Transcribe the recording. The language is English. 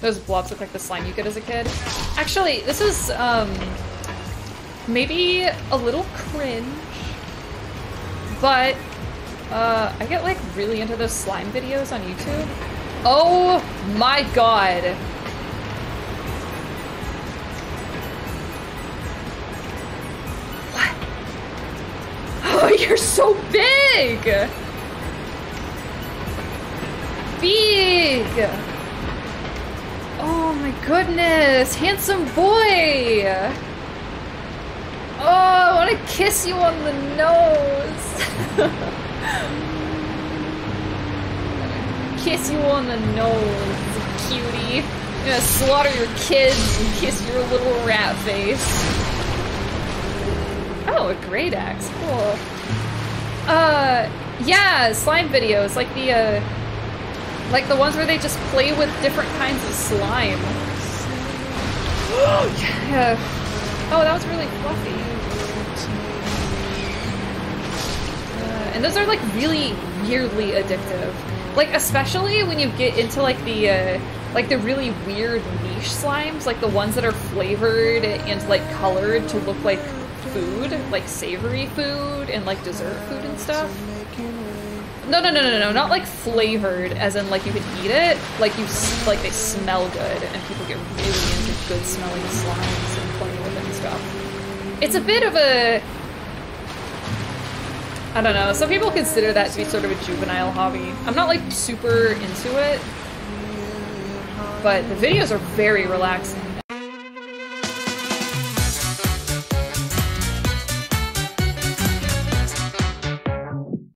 Those blobs look like the slime you get as a kid. Actually, this is, maybe a little cringe, but, I get, like, really into those slime videos on YouTube. Oh my god! Oh, you're so big! Big! Oh my goodness! Handsome boy! Oh, I want to kiss you on the nose! Kiss you on the nose, cutie! I'm gonna slaughter your kids and kiss your little rat face. Oh, a great axe, cool. Yeah, slime videos, like the ones where they just play with different kinds of slime. Yeah. Oh, that was really fluffy. And those are, like, really weirdly addictive. Like, especially when you get into, like, the really weird niche slimes, like the ones that are flavored and, like, colored to look like food, like savory food and like dessert food and stuff. No, no, no, no, no, not like flavored as in like you could eat it, like you, like they smell good and people get really into good smelling slimes and playing with it and stuff. It's a bit of a, I don't know, some people consider that to be sort of a juvenile hobby. I'm not like super into it, but the videos are very relaxing.